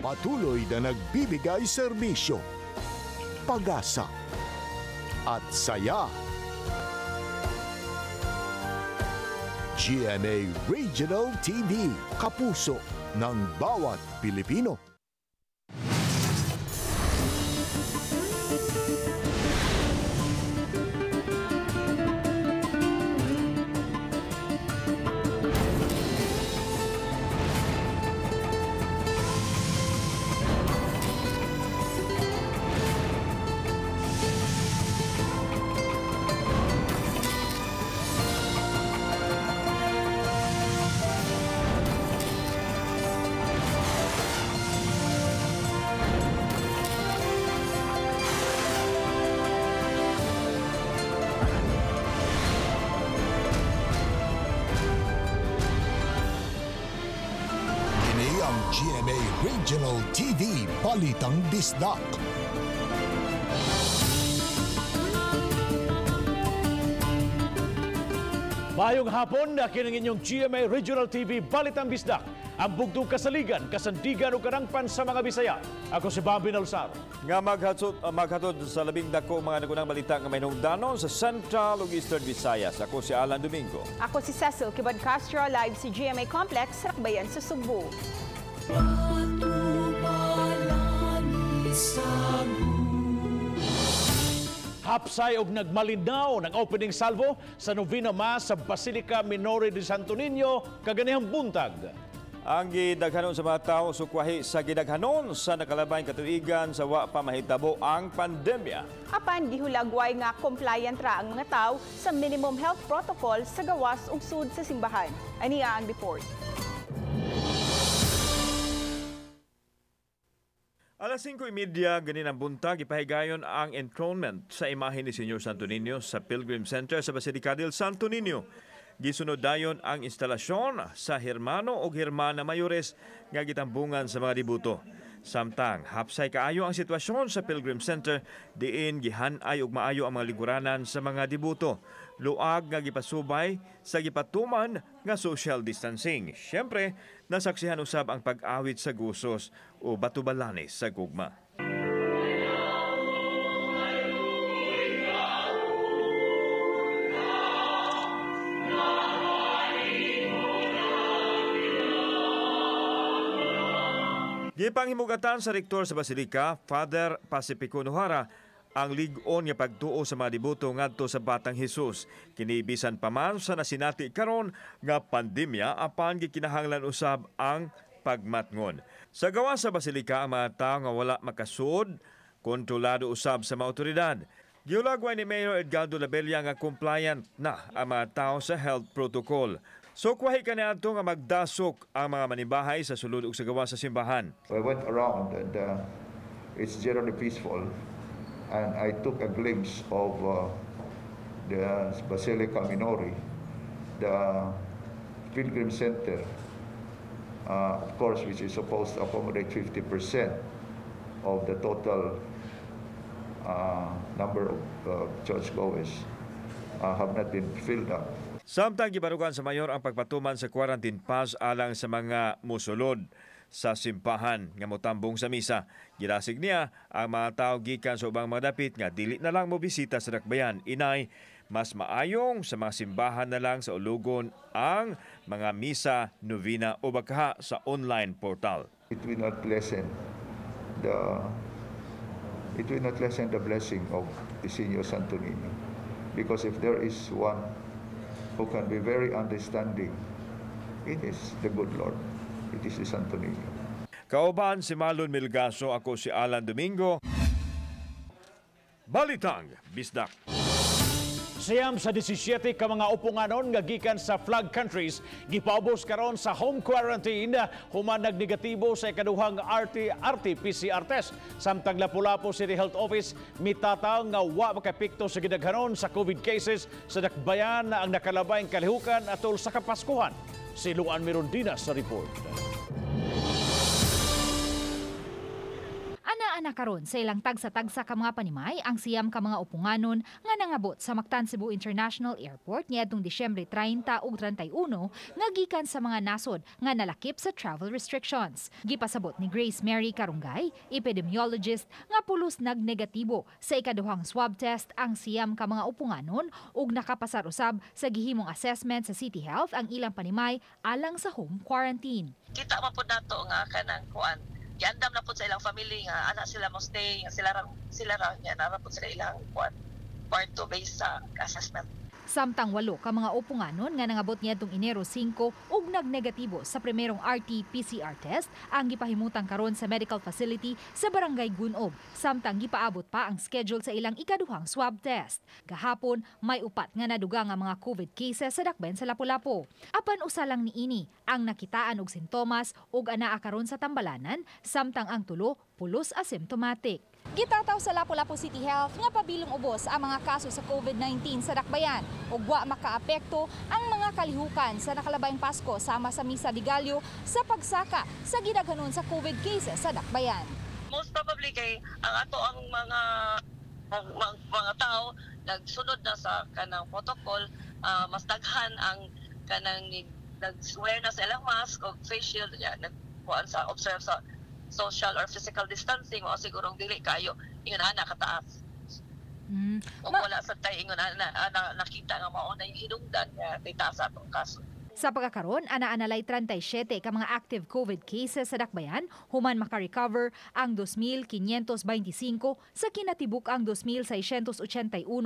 patuloy na nagbibigay serbisyo, pag-asa at saya. GMA Regional TV, kapuso ng bawat Pilipino. GMA Regional TV, Balitang Bisdak. Mayong hapon, nakinig inyong GMA Regional TV, Balitang Bisdak. Ang bugtong kasaligan, kasandigan o karangpan sa mga Bisaya. Ako si Bambi Nalsar. Nga maghatod sa labing dako mga nagunang balita ng mahinungdanon sa Central o Eastern Visayas. Ako si Alan Domingo. Ako si Cecil Kibad Castro, live si GMA Complex, Rakbayan sa Subo. Hapsay og nagmalinaw ng opening salvo sa Novena Mass sa Basilica Minore de San Niño kaganihang buntag. Ang gidaghanon sa mga tao sukwahi sa gidaghanon sa nakalabay katuigan sa wa pa mahitabo ang pandemya. Apan gihulagway nga compliant ra ang mga tao sa minimum health protocol sa gawas ug sud sa simbahan. Ania ang report. Alas 5:30 ganin ang buntag ipahigayon ang enthronement sa imahe ni Senyor Santo Niño sa Pilgrim Center sa Basilica del Santo Niño. Gisunod dayon ang instalasyon sa hermano o hermana mayores nga gitambungan sa mga dibuto. Samtang hapsay kaayo ang sitwasyon sa Pilgrim Center diin gihanay ug maayo ang mga liguranan sa mga dibuto. Luag nga gipasubay sa gipatuman nga social distancing. Siyempre, nasaksihan usab ang pag-awit sa gusos o batubalanes sa gugma. Gipanghimugatan sa rektor sa Basilica, Father Pacifico Nohara, ang lig-on nga pagtuo sa mga dibuto ngadto sa Batang Hesus. Kinibisan pa man sa nasinati karon nga pandemya apan gikinahanglan usab ang pagmatngon. Sa gawa sa Basilika ang mga tao nga wala makasud, kontrolado usab sa mga awtoridad. Giulagway ni Mayor Edgardo Labella nga compliant na ang mga tao sa health protocol. So kwahi kaniadto nga magdasok ang mga manimbahay sa sulod ug sa gawa sa simbahan. I went around and it's generally peaceful. And I took a glimpse of the Basilica Minore, the Pilgrim Center, of course, which is supposed to accommodate 50% of the total number of churchgoers, have not been filled up. Samtang gibarugan sa mayor ang pagpatuman sa quarantine pass alang sa mga musulod sa simpahan nga motambong sa misa. Gilasig niya ang mga tao gikan sa ubang mga dapit nga dili na lang mobisita sa dakbayan. Inay, mas maayong sa mga simbahan na lang sa ulugon ang mga misa, novena o bakha sa online portal. It will not lessen the blessing of the Senyor Santo Niño, because if there is one who can be very understanding, it is the good Lord. It is si Santo Niño. Kauban si Marlon Milgaso, ako si Alan Domingo. Balitang Bisdak. Siyam sa 17 ka mga upunganon nga gikan sa flag countries gipaubos karon sa home quarantine human nagnegatibo sa ikaduhang RT-PCR test. Samtang Lapu-Lapu City Health Office mitataw nga wa makapikto sa gidaghanon sa COVID cases sa dakbayan na ang nakalabay ang kalihukan atol sa Kapaskuhan. Si Luan Merondina sa report. na karon sa ilang tagsa-tagsa ka mga panimay ang siyam ka mga upunganon nga nangabot sa Mactan Cebu International Airport niadtong Disyembre 30 ug 31 nga gikan sa mga nasod nga nalakip sa travel restrictions. Gipasabot ni Grace Mary Carungay, epidemiologist, nga pulos nagnegatibo sa ikaduhang swab test ang siyam ka mga upunganon ug nakapasarusab sa gihimong assessment sa City Health ang ilang panimay alang sa home quarantine. Kita man pud nato nga kanang kuan giandam na po sa ilang family nga anak sila mo stay, sila ra nga na po sa ilang kwarto based sa assessment. Samtang walo ka mga upunganon nga nangabot niadtong Enero 5 ug nagnegatibo sa primerong RT-PCR test ang gipahimutang karon sa medical facility sa Barangay Gunob, samtang gipaabot pa ang schedule sa ilang ikaduhang swab test. Kahapon, may upat nga naduga nga mga COVID cases sa dakben sa Lapu-Lapu. Apan usa lang niini ang nakitaan og sintomas ug anaa karon sa Tambalanan, samtang ang tulo pulos asymptomatic. Gitataw sa Lapu-Lapu City Health nga pabilong ubos ang mga kaso sa COVID-19 sa dakbayan ug wa makaapekto ang mga kalihukan sa nakalabayng Pasko sama sa Misa Digalyo sa pagsaka sa gidaghanon sa COVID cases sa dakbayan. Most probably kay ang ato ang mga tao nagsunod na sa kanang protocol, mas daghan ang kanang nag-wear na sa ilang mask o face shield, nagkuan sa observe sa social or physical distancing o sigurong dili kayo ingon ana kataas. O wala sa tay ingon ana nakita nga mao na yung hinungdan nga taas atong kaso. Sa pagkakaroon, ana-analay 37 ka mga active COVID cases sa dakbayan, human makarecover ang 2,525 sa kinatibuk ang 2,681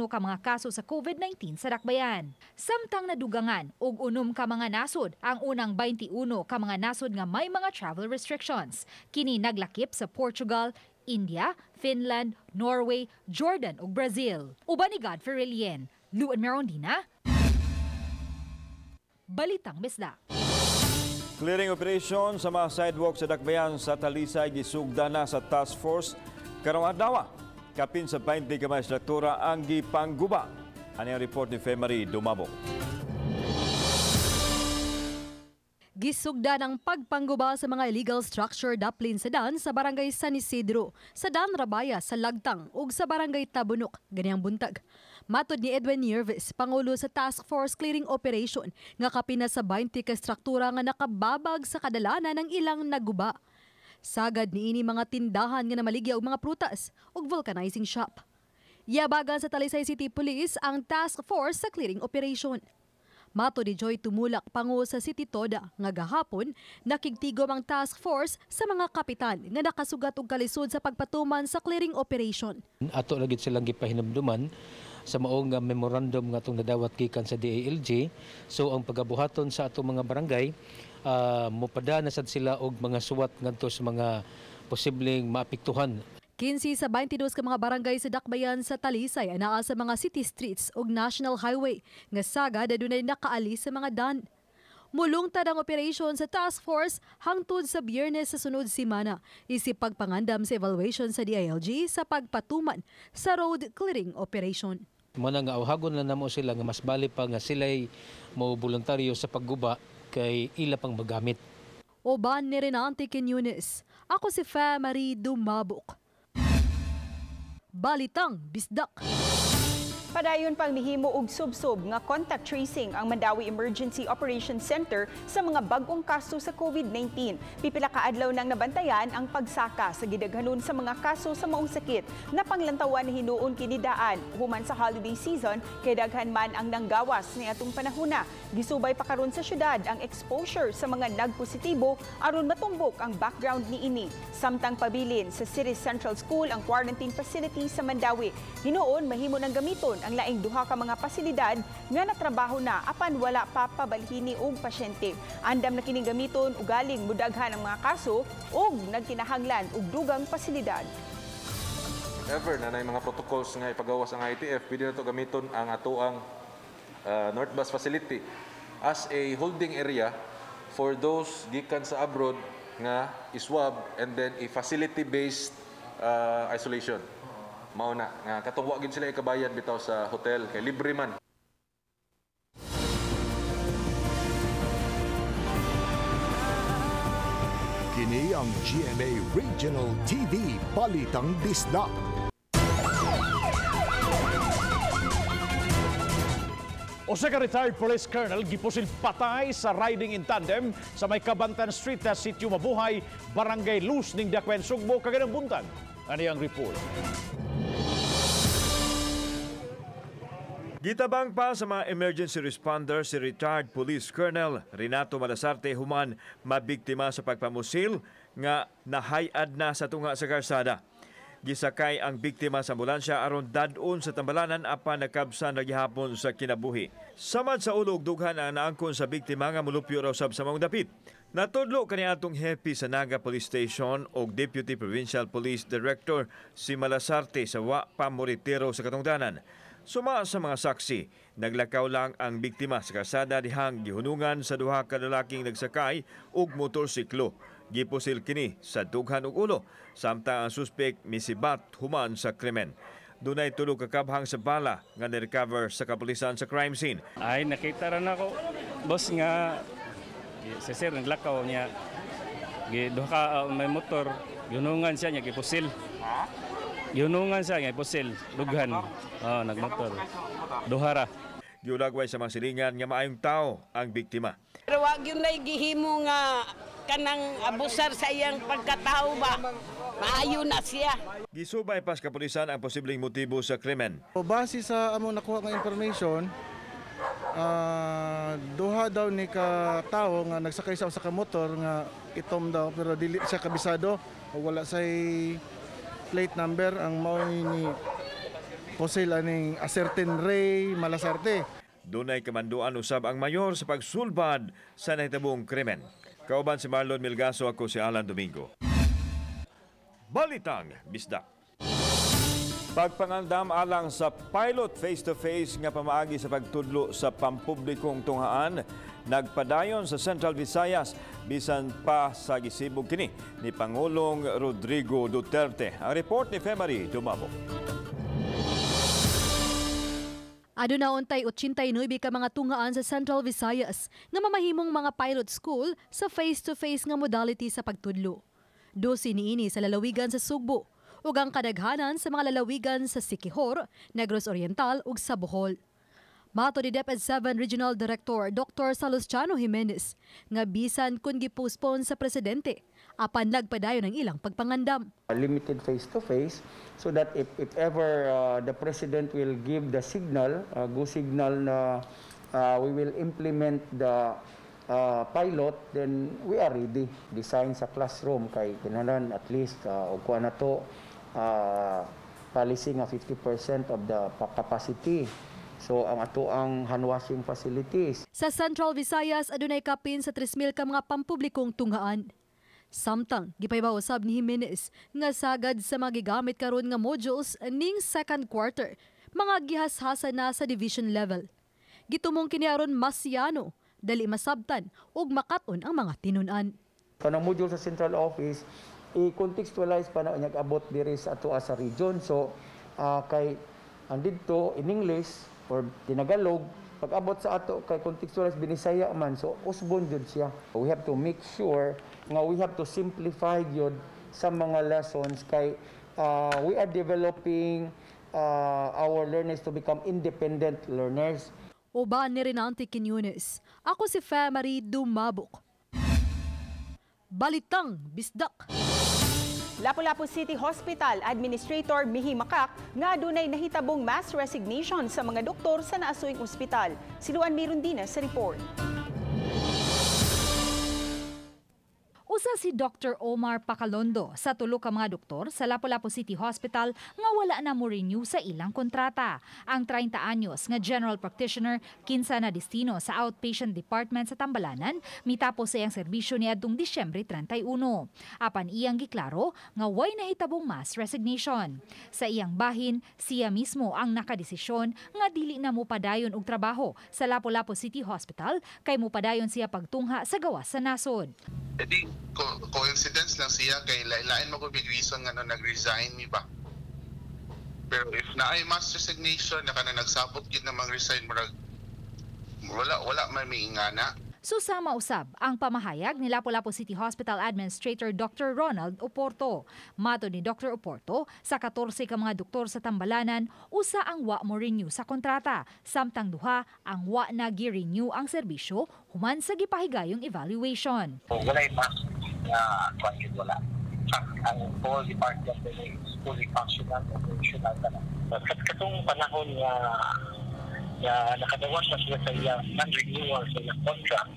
ka mga kaso sa COVID-19 sa dakbayan. Samtang nadugangan og unom ka mga nasod ang unang 21 ka mga nasod nga may mga travel restrictions. Kini naglakip sa Portugal, India, Finland, Norway, Jordan ug Brazil. Uban ni Godfrey Lien, Luan Merondina, Balitang Bisdak. Clearing operation sa mga sidewalk sa dakbayan sa Talisay gisugda na sa task force karong adlaw. Kapin sa 20 ka magistratura ang gipangguba. Ano ang report ni Femarie Dumabo? Gisugda ng pagpangguba sa mga illegal structure daplin sa Dan sa Barangay San Isidro, sa Dan Rabaya, sa Lagtang ug sa Barangay Tabunok, ganiyang buntag. Matod ni Edwin Yerves, Pangulo sa Task Force Clearing Operation, nga kapina sa 20 ka struktura nga nakababag sa kadalanan ng ilang naguba. Sagad niini mga tindahan nga namaligya og mga prutas ug vulcanizing shop. Yabagan sa Talisay City Police ang Task Force sa Clearing Operation. Mato ni Joy Tumulak, Pangulo sa City Toda, nga gahapon, nakigtigom ang task force sa mga kapitan nga nakasugat og kalisod sa pagpatuman sa clearing operation. Ato lagi silang gipahinumduman sa maong memorandum nga itong nadawat gikan sa DILG. So ang pagabuhaton sa atong mga barangay, mupada na sad sila og mga suwat ngadto sa mga posibleng maapektuhan. 15 sa 22 ka mga barangay sa dakbayan sa Talisay anaa sa mga city streets ug national highway nga sagad adunay nakaalis sa mga dan. Mulungtad ang operasyon sa task force hangtod sa Biyernes sa sunod semana isip pagpangandam sa evaluation sa DILG sa pagpatuman sa road clearing operation. Muna nga awhagon na namo sila nga mas bali pa nga sila'y maboluntaryo sa pagguba kay ila pang magamit. Oban ni Rinante Kinyunis, ako si Femarid Dumabok. Balitang Bisdak. Padayon pang mihimo og subsob nga contact tracing ang Mandawi Emergency Operations Center sa mga bag-ong kaso sa COVID-19. Pipila ka adlaw nang nabantayan ang pagsaka sa gidaghanon sa mga kaso sa maong sakit na panglantawan hinuon kini daan human sa holiday season kay daghan man ang nanggawas niadtong panahona. Gisubay pa karon sa syudad ang exposure sa mga nagpositibo aron matumbok ang background niini. Samtang pabilin sa City Central School ang quarantine facility sa Mandawi. Hinuon mahimo nang gamiton ang laing duha ka mga pasilidad nga natrabaho na apan wala pa pabalhini og pasyente. Andam na kining gamiton ug galing mudaghan ang mga kaso ug nagkinahanglan og dugang pasilidad. Ever na nay mga protocols nga ipagawas ang ITF, pwede na to gamiton ang atoang North Bus facility as a holding area for those gikan sa abroad nga iswab and then a facility based isolation. Mauna nga katungwa gid sila ikabayad bitaw sa hotel kay libre man. Ini ang GMA Regional TV Balitang Bisdak. Osaka retired police colonel gipusil patay sa riding in tandem sa may Kabantan Street na sitio Mabuhay, Barangay Luz ning Dakwen Sugbo kaganang buntan. Ani ang report. Gitabang pa sa mga emergency responder si retired police colonel Rinante Malasarte human mabiktima sa pagpamusil nga nahayad na sa tunga sa karsada. Gisakay ang biktima sa ambulansya aron dadon sa tambalanan apan nakabsan na gihapon sa kinabuhi. Samad sa ulo ug dughan ang naangkon sa biktima nga molupyo raw sab sa mga dapit. Natudlo kaniadtong hepe sa Naga Police Station og Deputy Provincial Police Director si Malasarte sa wa pa moretiro sa katungdanan. Suma sa mga saksi, naglakaw lang ang biktima sa kasada dihang gihunungan sa duha ka lalaking nagsakay og motorsiklo. Gipusil kini sa dughan ug ulo, samtang ang suspek misibat human sa krimen. Dunay tulo ka kabhang sa bala nga nirecover sa kapulisan sa crime scene. Ay, nakita ra nako, boss nga si sir naglakaw niya. Duha ka may motor, gihunungan siya niya gipusil. Yunungan sa nga iposil, dughan, nagmotor, duhara. Giulagway sa mga silingan nga maayong tao ang biktima. Pero wag yun na igihimo nga kanang abusar sa iyang pagkatao ba, maayo na siya. Gisubay pas kapulisan ang posibleng motibo sa krimen. Base sa among nakuha nga information, duha daw ni ka tao nga nagsakay sa usa ka motor nga itom daw pero dili siya kabisado, wala say plate number ang mauni ni posil aning acertain Ray Malasarte. Dunay kamanduan usab ang mayor sa pagsulbad sa nahitabong krimen. Kauban si Marlon Milgaso, ako si Alan Domingo. Balitang Bisdak. Pagpangandam alang sa pilot face-to-face nga pamaagi sa pagtudlo sa pampublikong tunghaan, nagpadayon sa Central Visayas bisan pa sa gisibog kini ni Pangulong Rodrigo Duterte. Ang report ni Femarie Dumabo. Aduna untay 89 ka mga tungaan sa Central Visayas nga mamahimong mga pilot school sa face-to-face nga modality sa pagtudlo. 12 niini sa lalawigan sa Sugbo ug ang kadaghanan sa mga lalawigan sa Siquijor, Negros Oriental ug sa Bohol. Mato ni DepEd 7 Regional Director Dr. Salustiano Jimenez nga bisan kun gipostpone sa presidente apan nagpadayon ang ilang pagpangandam. Limited face-to-face so that if ever the president will give the signal, go signal na we will implement the pilot, then we are ready. Design sa classroom kay kinahanglan at least og kuan na to policy nga 50% of the capacity. So ang ato ang handwashing facilities. Sa Central Visayas adunay kapin sa 3,000 ka mga pampublikong tunghaan. Samtang gipaybaw usab ni Jimenez nga sagad sa magigamit karon nga modules ning second quarter mga gihashasa na sa division level. Gitumong kini aron masyano, dali masabtan ug makaton ang mga tinun-an. Kanang module sa Central Office i-contextualize pa na nag-abot diri sa ato sa region. So kay andito in English or tinagalog pag-abot sa ato kay contextualize binisaya man so usbon jud siya. We have to make sure nga we have to simplify jud sa mga lessons kay we are developing our learners to become independent learners. Uba ni Rinante Kinyunis, ako si Femarid Dumabok. Balitang Bisdak. Lapu-Lapu City Hospital Administrator Mihi Makak nga dunay nahitabong mass resignation sa mga doktor sa naasuing ospital. Si Luan Mirundina sa report. Usa si Dr. Omar Pacalundo sa tulo ka mga doktor sa Lapu-Lapu City Hospital nga wala na mo renew sa ilang kontrata. Ang 30 anyos nga general practitioner kinsa na destino sa outpatient department sa Tambalanan mitapos sa iyang serbisyo niadtong Disyembre 31. Apan iyang giklaro nga way nahitabong mass resignation. Sa iyang bahin, siya mismo ang nakadesisyon nga dili na mupadayon og trabaho sa Lapu-Lapu City Hospital kay mupadayon siya pagtungha sa gawas sa nasod. Edi, coincidence lang siya kay lain mo ko big reason nga nag-resign mi ba. Pero if na ay mass resignation na ka na nagsabot yun namang resign, wala man may ingana. Susama usab ang pamahayag ni Lapu-Lapu City Hospital Administrator Dr. Ronald Oporto. Mato ni Dr. Oporto, sa 14 ka mga doktor sa Tambalanan, usa ang wa mo renew sa kontrata, samtang duha ang wa na gi-renew ang serbisyo human sa gipahigayong evaluation. Ang whole department ay fully functional at operational na lang. At katong panahon na nakadawas na sila sa non-renewal sa ilang contract,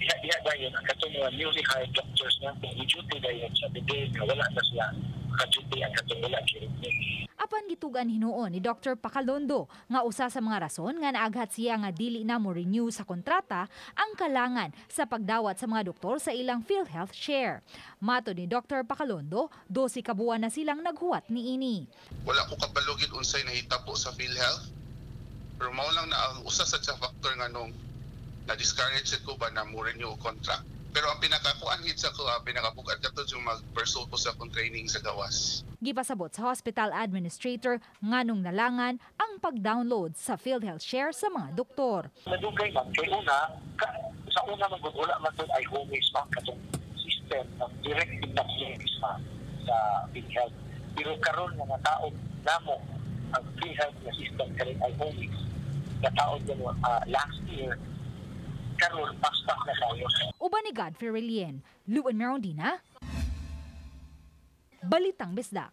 diha gayon ang katong newly hired doctors na i-duty gayon sa bigay na wala na sila ka-duty ang katong wala ka-duty. Apan gitugan hinuon ni Dr. Pacalundo nga usa sa mga rason nga naaghat siya nga dili na mo renew sa kontrata ang kalangan sa pagdawat sa mga doktor sa ilang PhilHealth share. Mato ni Dr. Pacalundo, 12 ka buwan na silang naghuwat niini. Wala ko kabalogid unsay nahitabo sa PhilHealth. Pero mao lang na usa sa factor nga nung na-discourage ko ba na mo renew contract. Pero ang pinakakuanhit sa ko, pinakabugad na ito yung mag-pursue ko sa training sa gawas. Gipasabot sa hospital administrator nganong nalangan ang pag-download sa PhilHealth Share sa mga doktor. Madugay man, kay una, sa una magugula man doon ay homies man katong system ng direct indapsilis man sa PhilHealth. Pero karon mga taong namo ang PhilHealth na system karon ay homies. Na taong yan last year, karon pastak na tayo. Uban ni Godfrey Lien, Luan Merondina, Balitang Bisdak.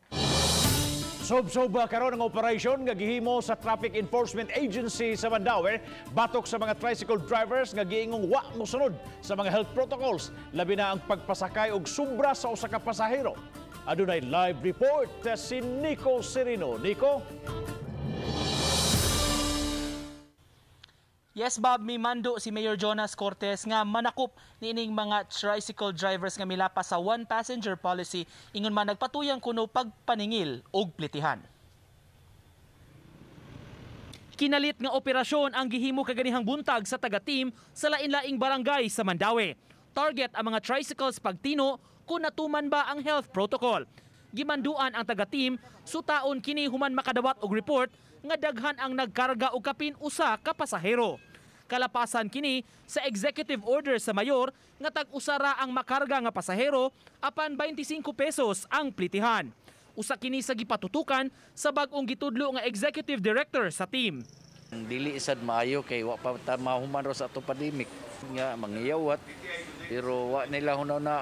Sob-soba karon ang operasyon nga gihimo sa Traffic Enforcement Agency sa Mandaue batok sa mga tricycle drivers nga giingong wa mosunod sa mga health protocols, labi na ang pagpasakay og sobra sa usa ka pasahero. Adunay live report si Nico Serrino. Nico? Yes, Bob, may mando si Mayor Jonas Cortes nga manakop niining mga tricycle drivers nga milapas sa one passenger policy ingon man nagpatuyang kuno pagpaningil og plitihan. Kinalit nga operasyon ang gihimo kaganihang buntag sa taga-team sa lain-laing barangay sa Mandaue. Target ang mga tricycles pagtino kung natuman ba ang health protocol. Gimanduan ang taga-team sutaon kini human makadawat og report nga daghan ang nagkarga og kapin usa ka pasahero. Kalapasan kini sa executive order sa mayor nga tag-usara ang makarga nga pasahero apan 25 pesos ang plitihan. Usa kini sa gipatutukan sa bag-ong gitudlo nga executive director sa team. Dili sad maayo kay wa pa ta mahuman ra sa ato pandemic nga mangyawat pero wa nila hunahuna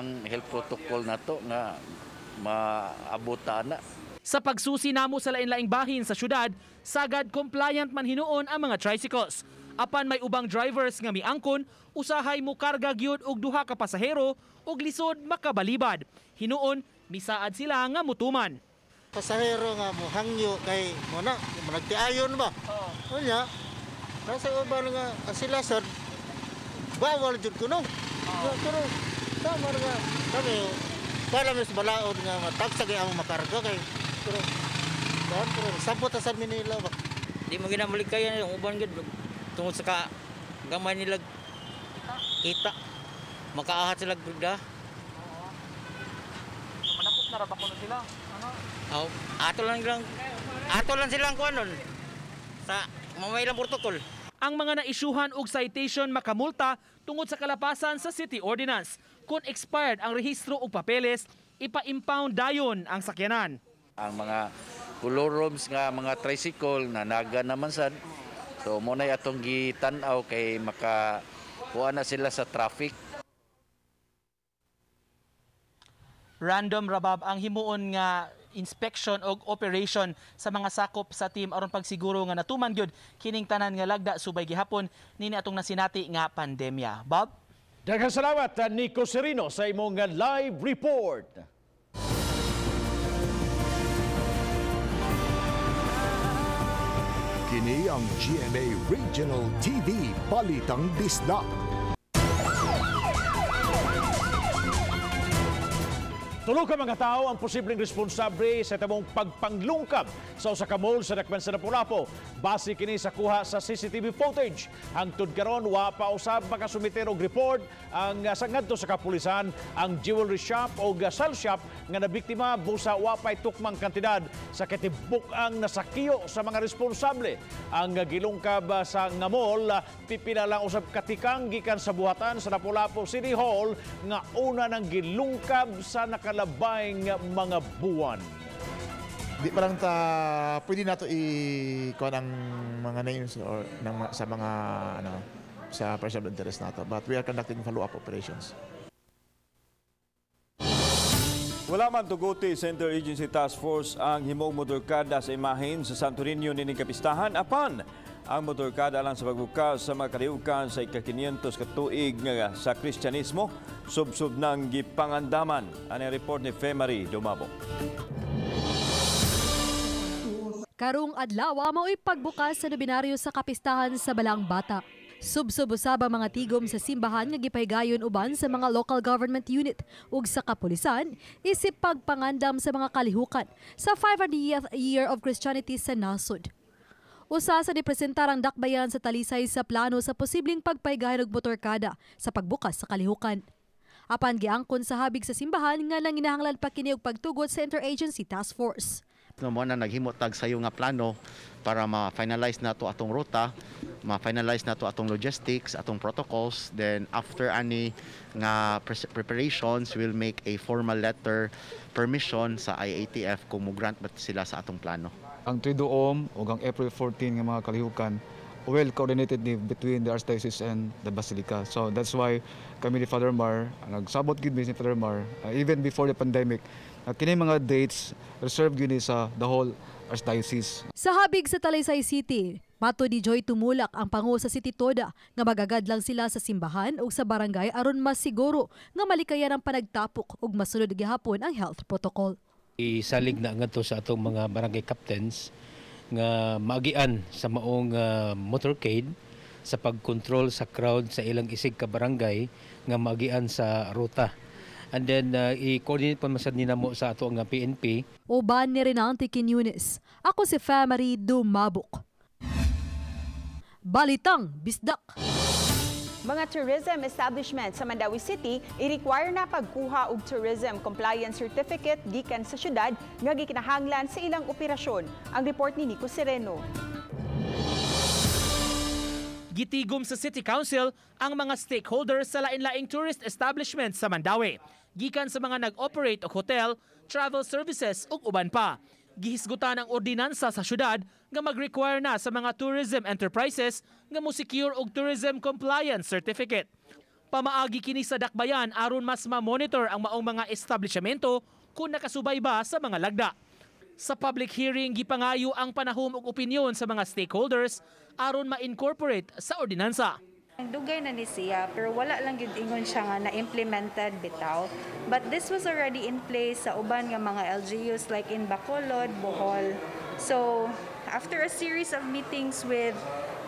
ang health protocol nato nga maabot ana. Sa pagsusi namo sa lain-laing bahin sa syudad, sagad compliant man hinuon ang mga tricycles. Apan may ubang drivers nga miangkon, usahay mo karga gyud og duha ka pasahero og lisod makabalibad. Hinuon misaad sila nga mutuman. Pasahero nga mo hangyo kay mo na nagtiayon ba? Oo. Unya. Nasa uban nga sila sad bawal jud kuno. Pero tama nga kami para mas balaod nga matagsa kay ang makarga kay pero sabot sa Manila ba di mo ginamulig kayo yung uban gid tungod sa ka gamay nila kita makaahat sila brigda manapot na ra ba kuno sila ano oh ato lang silang kunon sa mamay lang protocol ang mga naisyuhan og citation makamulta tungod sa kalapasan sa city ordinance kun expired ang rehistro og papeles ipa-impound dayon ang sakyanan. Ang mga kuloroms nga mga tricycle na naga naman sad. So munay atong gitan-aw kay makakuha na sila sa traffic. Random rabab ang himuon nga inspection og operation sa mga sakop sa team aron pagsiguro nga natuman gyud kining tanan nga lagda subay gihapon nini atong nasinati nga pandemya. Bob? Daghang salamat Nico Serrino sa imong live report. Kini ang GMA Regional TV Balitang Bisdak. Tulo ka mga tao ang posibleng responsable sa tamong pagpanglungkab sa usa ka mall sa Dakmen sa Lapu-Lapu. Base kini sa kuha sa CCTV footage. Hangtod karon wa pa usab makasumiter og report ang sangadto sa kapulisan ang jewelry shop o gasal shop nga nabiktima busa wa pay tukmang kantidad sa katibuk-ang nasakiyo sa mga responsable. Ang gilungkab sa nga mall pipila lang usab katikang gikan sa buhatan sa Lapu-Lapu City Hall nga una nang gilungkab sa nakalabayng mga buwan. Di pa lang ta pwede nato i-kuha ng mga names or ng, sa mga ano sa personal interest nato, but we are conducting follow-up operations. Wala man tuguti Center Agency Task Force ang himong motorkada sa imahin sa Santo Niño nining kapistahan apan ang motorkada lang sa pagbukas sa mga kaliukan sa ika-500 katuig sa Kristyanismo sub-sub ng gipangandaman. Ang report ni Femarie Dumabo. Karong adlaw mao'y pagbukas sa nobinaryo sa kapistahan sa Balang Bata. Sub-sub usab ang mga tigom sa simbahan nga gipahigayon uban sa mga local government unit ug sa kapulisan isip pagpangandam sa mga kalihukan sa 500th year of Christianity sa nasod. Usa sa dipresentar ang dakbayan sa talisay sa plano sa posibleng pagpahigayon og motorkada sa pagbukas sa kalihukan. Apan giangkon sa habig sa simbahan nga nanginahanglan pa kini og pagtugot sa Interagency Task Force. Mo na naghimo tag sayo nga plano para ma-finalize na to atong ruta, ma-finalize na to atong logistics, atong protocols, then after any nga preparations will make a formal letter permission sa IATF kung mo-grant ba sila sa atong plano. Ang Triduum o ang April 14 nga mga kalihukan well coordinated between the Archdiocese and the Basilica. So that's why kami ni Father Mar, nagsabot gid ni Father Mar, even before the pandemic, kini mga dates reserved yun sa the whole Archdiocese. Sa habig sa Talisay City, mato ni Joy Tumulak ang pangu sa City Toda nga magagad lang sila sa simbahan o sa barangay aron masiguro nga malikayan ang panagtapok ug masunod gihapon ang health protocol. Isalig na ngadto sa atong mga barangay captains nga maagian sa maong motorcade sa pagkontrol sa crowd sa ilang isig ka barangay nga maagian sa ruta. And then i-coordinate pa masad ninamo sa ato ang PNP. Uban ni Rinante Kinyunis. Ako si Femarie Dumabok. Balitang Bisdak. Mga tourism establishment sa Mandawi City i-require na pagkuha og tourism compliance certificate gikan sa syudad nga gikinahanglan sa ilang operasyon. Ang report ni Nico Serrino. Gitigom sa City Council ang mga stakeholders sa lain-laing tourist establishments sa Mandawi. Gikan sa mga nag-operate og hotel, travel services ug uban pa. Gihisgutan ang ordinansa sa syudad nga mag-require na sa mga tourism enterprises nga mo-secure og tourism compliance certificate. Pamaagi kini sa dakbayan aron mas ma-monitor ang maong mga establishmento kung nakasubay ba sa mga lagda. Sa public hearing gipangayo ang panahom ug opinyon sa mga stakeholders aron ma-incorporate sa ordinansa. Dugay na ni siya pero wala lang gyud ingon siya nga na-implemented bitaw. But this was already in place sa uban nga mga LGUs like in Bacolod, Bohol. So after a series of meetings with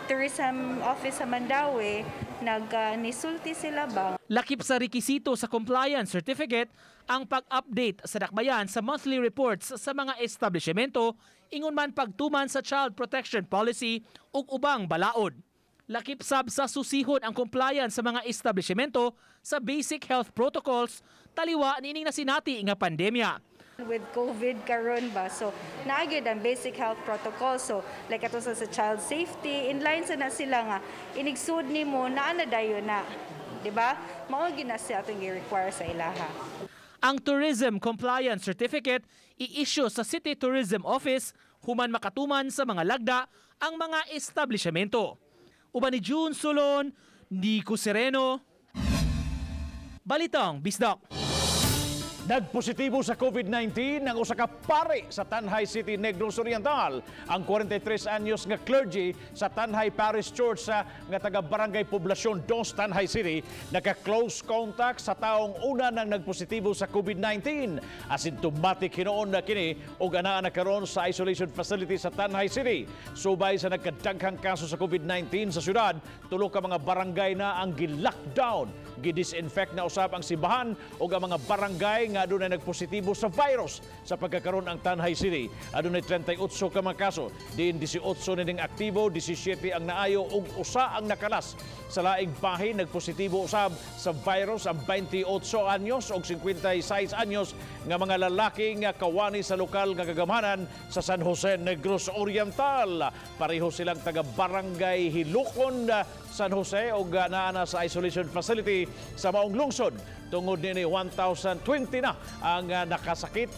Tourism Office sa Mandawi, nagnisulti sila ba? Lakip sa rekisito sa compliance certificate ang pag-update sa dakbayan sa monthly reports sa mga establishmento ingon man pagtuman sa child protection policy ug ubang balaod. Lakip sab sa susihon ang compliance sa mga establishmento sa basic health protocols taliwa nining nasinati nga pandemya. With COVID karon ba, so naagid ang basic health protocol, so like ato sa child safety inline sa na sila nga inigsud nimo naa na dayon na, di ba? Mao gyud na siya atong i-require sa ilaha. Ang tourism compliance certificate i-issue sa City Tourism Office human makatuman sa mga lagda ang mga establishmento. Uban ni June Sulon, Nico Serrino, Balitang Bisdak. Nagpositibo sa COVID-19 ang usa ka pare sa Tanjay City, Negros Oriental. Ang 43 anyos nga clergy sa Tanjay Parish Church sa nga taga Barangay Poblasyon 2, Tanjay City, nagka-close contact sa taong una nang nagpositibo sa COVID-19. Asymptomatic hinoon na kini ug anaa na karon sa isolation facility sa Tanjay City. Subay sa nagkadaghang kaso sa COVID-19 sa syudad, tulo ka mga barangay na ang gi-lockdown. gidisinfect na usab ang simbahan o ang mga barangay nga adunay nagpositibo sa virus sa pagkakaroon ang Tanhay City. Adunay 38 ka mga kaso, diin 18 nining aktibo, 17 ang naayo ug usa ang nakalas. Sa laing bahin nagpositibo usab sa virus ang 28 anyos og 56 anyos nga mga lalaki nga kawani sa lokal nga kagamhanan sa San Jose Negros Oriental. Pareho silang taga barangay Hilukon San Jose o naana sa isolation facility sa maong lungsod. Tungod nini 1,020 na ang nakasakit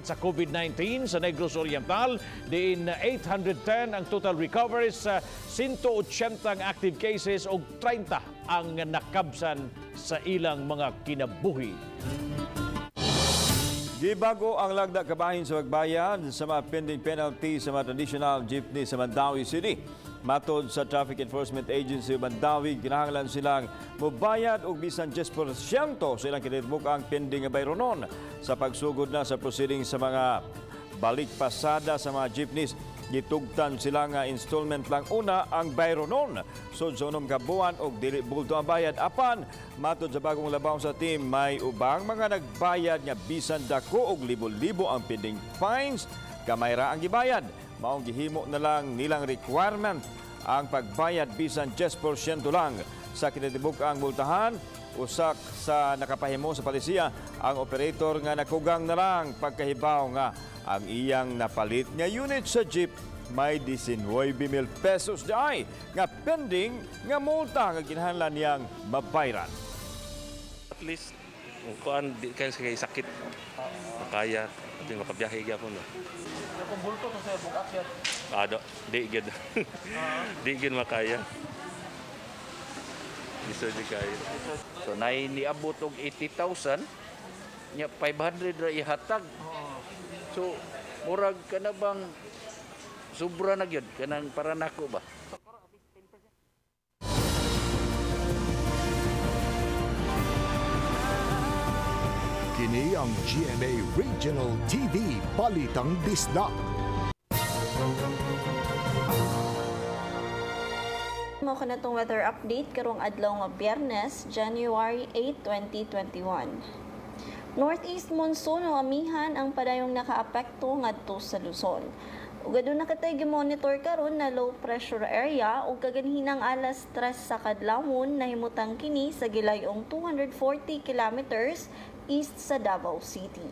sa COVID-19 sa Negros Oriental. Diin 810 ang total recoveries, 180 ang active cases o 30 ang nakabsan sa ilang mga kinabuhi. Gibago ang lagda kabahin sa pagbayad sa mga pending penalty sa mga traditional jeepney sa Mandawi City. Matod sa Traffic Enforcement Agency Mandawi, kinahanglan silang mubayad og bisan 10% sa ilang kinatibuk-ang pending bayro noon sa pagsugod na sa proceeding sa mga balik pasada sa mga jeepneys. Gitugtan sila nga installment lang una ang bayro noon. So sa unong kabuan og dili bulto ang bayad. Apan matod sa bagong labaw sa team, may ubang mga nagbayad nga bisan dako og libo-libo ang pending fines, gamay ra ang gibayad. Maong gihimo na lang nilang requirement ang pagbayad bisan 10% lang sa kinatibuk-ang multahan. Usak sa nakapahimo sa palisiya ang operator nga nakugang na lang pagkahibaw nga ang iyang napalit nga unit sa jeep may 19,000 pesos daay nga pending nga multa nga kinahanglan niyang mabayran. At least kuan di kay sakit kaya ating makabiyahe gyapon no. Kumbulto to sa bugat yat. Ado, di gid. Di gid makaya. Isa di kaya. So nay niabot og 80,000 nya 500 ra ihatag. So murag kana bang sobra na gyud kanang para nako ba. Kini ang GMA Regional TV Balitang Bisdak. Mao kana tong weather update karong adlaw nga Biyernes, January 8, 2021. Northeast monsoon o amihan ang padayong nakaapekto ngadto sa Luzon. Ug aduna katay gi-monitor karon na low pressure area ug kaganhinang alas 3 sa kadlawon nahimutang kini sa gilayong 240 kilometers east sa Davao City.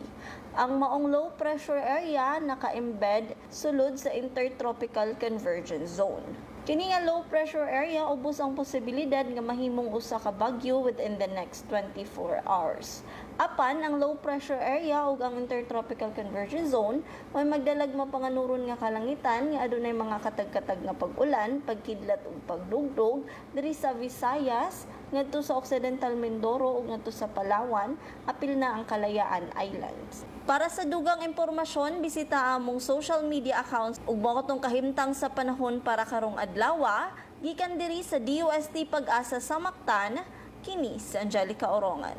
Ang maong low pressure area naka-embed sulod sa intertropical convergence zone. Kini nga low pressure area ubos ang posibilidad nga mahimong usa ka bagyo within the next 24 hours. Apan ang low pressure area ug ang intertropical convergence zone may magdalag mapanganuron nga kalangitan nga adunay mga katag-katag nga pag-ulan, pagkidlat ug pagdugdog diri sa Visayas ngadto sa Occidental Mindoro ug ngadto sa Palawan, apil na ang Kalayaan Islands. Para sa dugang impormasyon, bisita among social media accounts ug mao katong kahimtang sa panahon para karong adlawa gikan diri sa DOST Pag-asa sa Mactan, kini sa Angelica Orongan.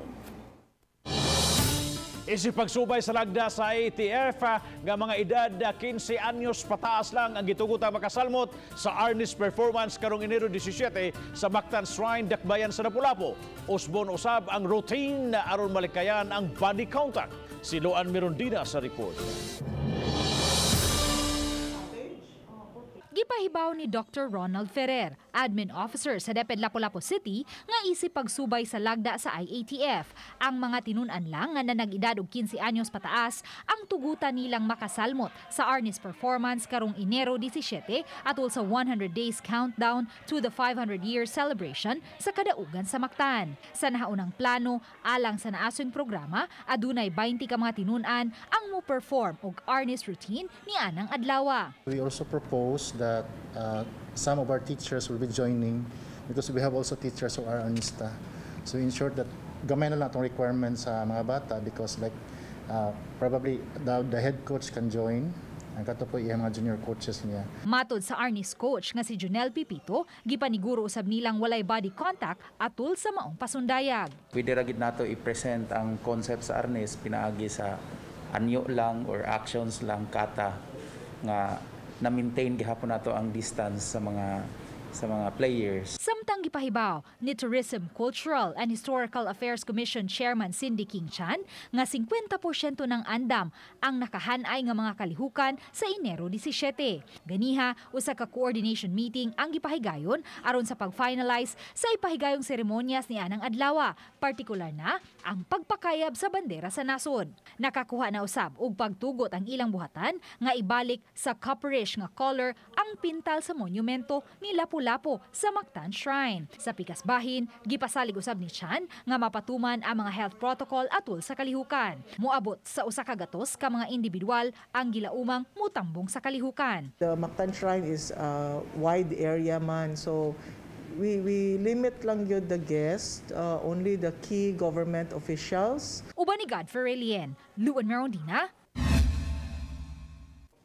Isip pagsubay sa lagda sa ATF nga mga edad 15 anyos pataas lang ang gitugot ang makasalmot sa Arnis Performance karong Enero 17 sa Mactan Shrine, Dakbayan sa Lapu-Lapu. Usbon usab ang routine na aron malikayan ang body contact. Si Loan Mirondina sa report. Gipahibaw ni Dr. Ronald Ferrer, admin officer sa DepEd Lapu-Lapu City, nga isip pagsubay sa lagda sa IATF. Ang mga tinunan lang nga na nag-edad og 15 anyos pataas ang tugutan nilang makasalmot sa Arnis Performance karong Enero 17 atol sa 100 Days Countdown to the 500-Year Celebration sa Kadaugan sa Mactan. Sa nahaunang plano, alang sa naasong programa, adunay 20 ka mga tinunan ang mo-perform og Arnis routine ni anang adlawa. We also propose that some of our teachers will be joining because we have also teachers who are Arnista. So we ensure that gamay na lang itong requirements sa mga bata because like probably the head coach can join. Ang katupo iyang mga junior coaches niya. Matod sa Arnis coach nga si Junel Pipito, gipaniguro usab nilang walay body contact atul sa maong pasundayag. Pwede ra gid nato i-present ang concept sa Arnis pinaagi sa anyo lang or actions lang kata nga na maintain gihapon nato ang distance sa mga sa mga players. Samtang gipahibaw ni Tourism, Cultural and Historical Affairs Commission Chairman Cindy King Chan nga 50% ng andam ang nakahanay nga mga kalihukan sa Enero 17. Ganiha usa ka coordination meeting ang gipahigayon aron sa pag-finalize sa ipahigayong seremonyas ni anang adlawa, partikular na ang pagpakayab sa bandera sa nasod. Nakakuha na usab og pagtugot ang ilang buhatan nga ibalik sa copperish nga color ang pintal sa monumento ni Lapu-Lapu sa Mactan Shrine. Sa Pikasbahin, gipasalig usab ni Chan nga mapatuman ang mga health protocol atol sa kalihukan. Moabot sa usa ka gatos ka mga individual ang gilaumang mutambong sa kalihukan. The Mactan Shrine is a wide area man, so we limit lang yun the guests, only the key government officials. Uban ni Godfrey Lien, Luan Merondina,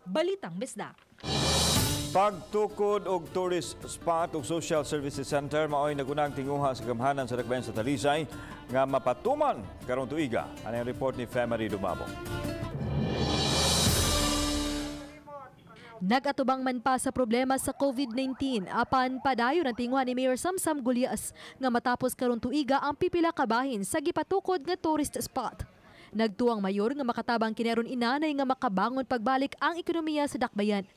Balitang Bisdak. Pagtukod og tourist spot og social services center maoy nagunang tinguha sa gamhanan sa dagbayan sa Talisay nga mapatuman karong tuiga. Ano ang report ni Femarie Dumabo? Nagatubang man pa sa problema sa COVID-19 apan padayon ang tinguhan ni Mayor Samsam Gulyas nga matapos karong tuiga ang pipila ka bahin sa gipatukod nga tourist spot. Nagtuang mayor nga makatabang kineron inanay nga makabangon pagbalik ang ekonomiya sa dakbayan.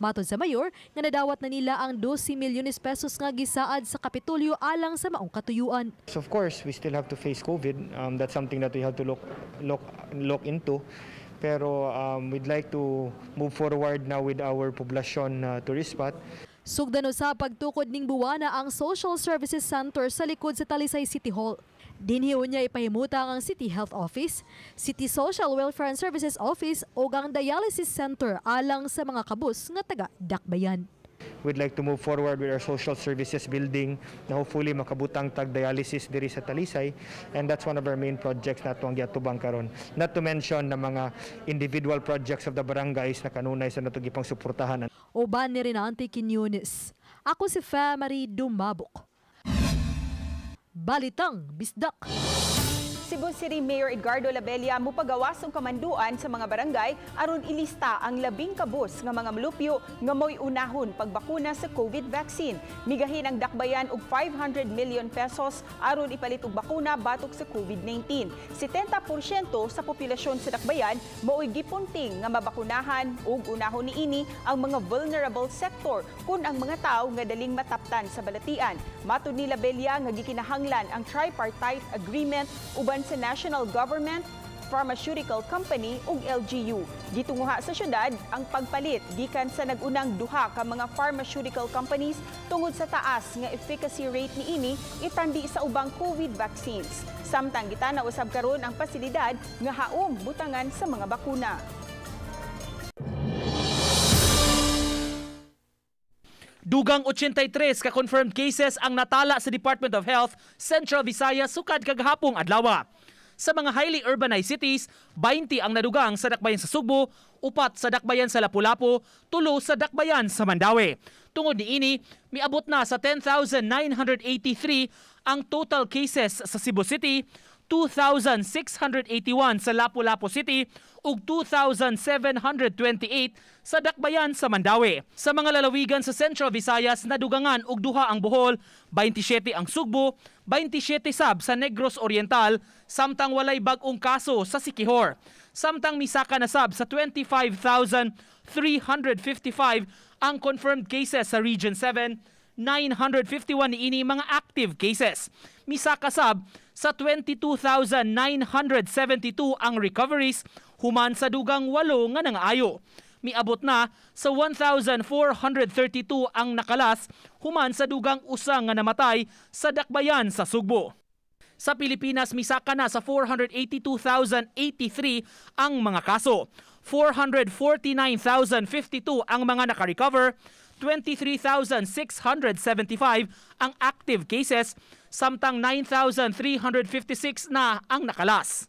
Matod sa mayor, nga nadawat na nila ang 12 milyones pesos nga gisaad sa Kapitulyo alang sa maong katuyuan. Of course, we still have to face COVID. That's something that we have to look into. Pero we'd like to move forward now with our poblacion tourist spot. Sugdan sa pagtukod ning buwana ang Social Services Center sa likod sa Talisay City Hall. Dinhiyon niya ipahimutang ang City Health Office, City Social Welfare and Services Office o ang Dialysis Center alang sa mga kabus nga taga-dakbayan. We'd like to move forward with our social services building na hopefully makabutang tag-dialysis diri sa Talisay, and that's one of our main projects na itong giatubang karon. Not to mention na mga individual projects of the barangays na kanunay sa natugipang suportahan. Oban ni Rinante Kinyunis. Ako si Femarie Dumabok. Balitang Bisdak. Cebu City Mayor Edgardo Labella mupagawas ang kamanduan sa mga barangay aron ilista ang labing kabus nga mga malupyo nga moy unahon pagbakuna sa COVID vaccine. Migahin ang dakbayan og 500 million pesos aron ipalit og bakuna batok sa COVID-19. 70% sa populasyon sa dakbayan maoy gipunting nga mabakunahan og unahon niini ang mga vulnerable sector kun ang mga tawo nga daling mataptan sa balatian. Matod ni Labella nga gikinahanglan ang tripartite agreement uban sa national government, pharmaceutical company ug LGU. Gitunguha sa syudad ang pagpalit gikan sa nagunang duha ka mga pharmaceutical companies tungod sa taas nga efficacy rate niini itandi sa ubang COVID vaccines. Samtang gitanaw usab karon ang pasilidad nga haom butangan sa mga bakuna. Dugang 83 ka confirmed cases ang natala sa Department of Health, Central Visayas sukad kagahapong adlaw. Sa mga highly urbanized cities, 20 ang nadugang sa dakbayan sa Sugbo, 4 sa dakbayan sa Lapu-Lapu, 3 sa dakbayan sa Mandaue. Tungod niini, miabot na sa 10,983 ang total cases sa Cebu City, 2,681 sa Lapu-Lapu City ug 2,728 sa dakbayan sa Mandaue. Sa mga lalawigan sa Central Visayas, nadugangan og duha ang Bohol, 27 ang Sugbo, 27 sab sa Negros Oriental, samtang walay bag-ong kaso sa Siquijor. Samtang misaka na sab sa 25,355 ang confirmed cases sa Region 7, 951 niini mga active cases. Misaka sab sa 22,972 ang recoveries, human sa dugang 8 nga nangaayo. Miabot na sa 1,432 ang nakalas, human sa dugang 1 nga namatay sa dakbayan sa Sugbo. Sa Pilipinas, misaka na sa 482,083 ang mga kaso, 449,052 ang mga nakarecover, 23,675 ang active cases, samtang 9,356 na ang nakalas.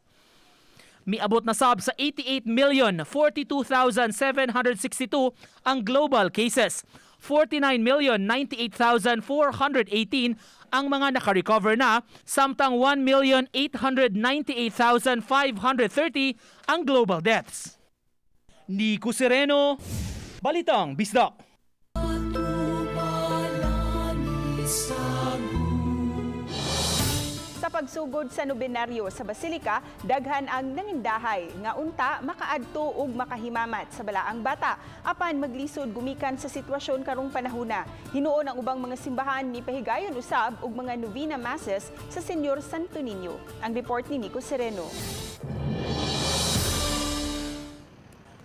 Miabot na sab sa 88,042,762 ang global cases, 49,098,418 ang mga nakarecover na, samtang 1,898,530 ang global deaths. Nico Serrino, Balitang Bisdak. Sa pagsugod sa nobenaryo sa Basilica, daghan ang nangindahay nga unta makaadto ug makahimamat sa balaang bata apan maglisod gumikan sa sitwasyon karong panahona. Hinuon ang ubang mga simbahan ni pahigayon usab og mga novena masses sa Senyor Santo Niño. Ang report ni Nico Serrino.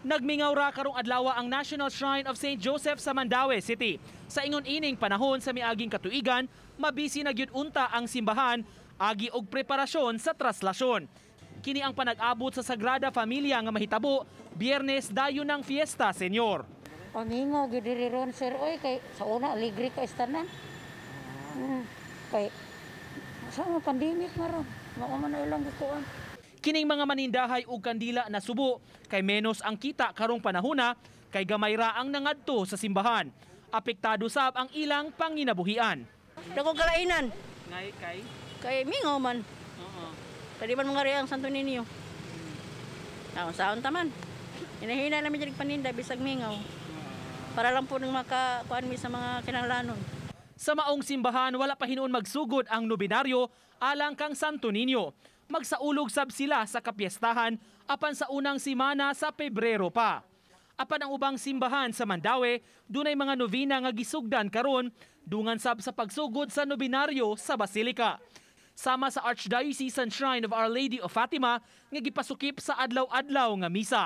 Nagmingaw ra karong adlaw ang National Shrine of St. Joseph sa Mandaue City. Sa ingon-ining panahon sa miaging katuigan, mabisi nagyud unta ang simbahan agi og preparasyon sa traslasyon. Kini ang panag-abot sa Sagrada Familia nga mahitabo Biyernes dayon ng fiesta, Senyor. Pamingaw gyud diri ron, sir, oy kay sa una alegre ka istanan. Kay sa mga pandemic maron, mao man ilang gikuan. Kining mga manindahay ug kandila na subo kay menos ang kita karong panahona kay gamay ra ang nangadto sa simbahan. Apektado sab ang ilang panginabuhian. Dako kalainan. Ngay kay mingo man. Oo. Kadi man mga riyang Santo Niño. Taon saon taman. Hinahina lang mi paninda bisag mingaw. Para lang po nang makakuan mi sa mga kinahanglanon. Sa maong simbahan wala pa hinuon magsugod ang nobenaryo alang kang Santo Niño. Magsaulog sab sila sa kapiestahan apan sa unang simana sa Pebrero pa. Apan ang ubang simbahan sa Mandaue, dunay mga novena nga gisugdan karon dungan sab sa pagsugod sa nobenaryo sa Basilica. Sama sa Archdiocesan Shrine of Our Lady of Fatima nga gipasukip sa adlaw-adlaw nga misa.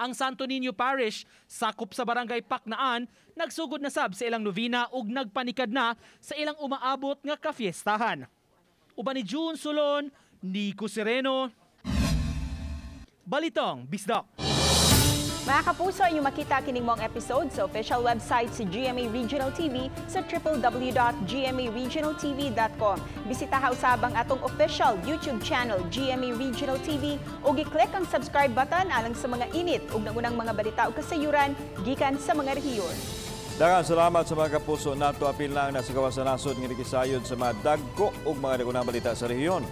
Ang Santo Niño Parish sakop sa Barangay Paknaan nagsugod na sab sa ilang novena ug nagpanikad na sa ilang umaabot nga kapiestahan. Uban ni June Sulon, Nico Serrino, Balitang Bisdak. Mga kapuso, inyong makita kining mong episode sa official website sa GMA Regional TV sa www.gmaregionaltv.com. Bisitaha usab ang atong official YouTube channel GMA Regional TV o gi-click ang subscribe button alang sa mga init ug nangunang mga balita ug kasayuran gikan sa mga rehiyon. Daghang salamat sa mga kapuso nato apil lang na sa kawasan nasod nga gigisayod sa mga dagko ug mga dagunang balita sa rehiyon.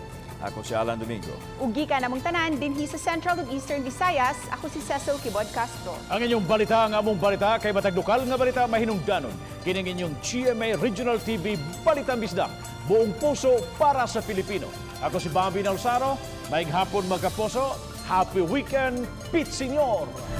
Ako si Alan Domingo. Ugi ka namong tanan dinhi sa Central ug Eastern Visayas. Ako si Cecil Kibad Castro. Ang inyong balita ang among balita kay matag lokal nga balita mahinungdanon. Kini ang inyong GMA Regional TV Balitang Bisdak. Buong puso para sa Pilipino. Ako si Bambi Nalsar. Maayong hapon mga kapuso. Happy weekend, Pit Senior.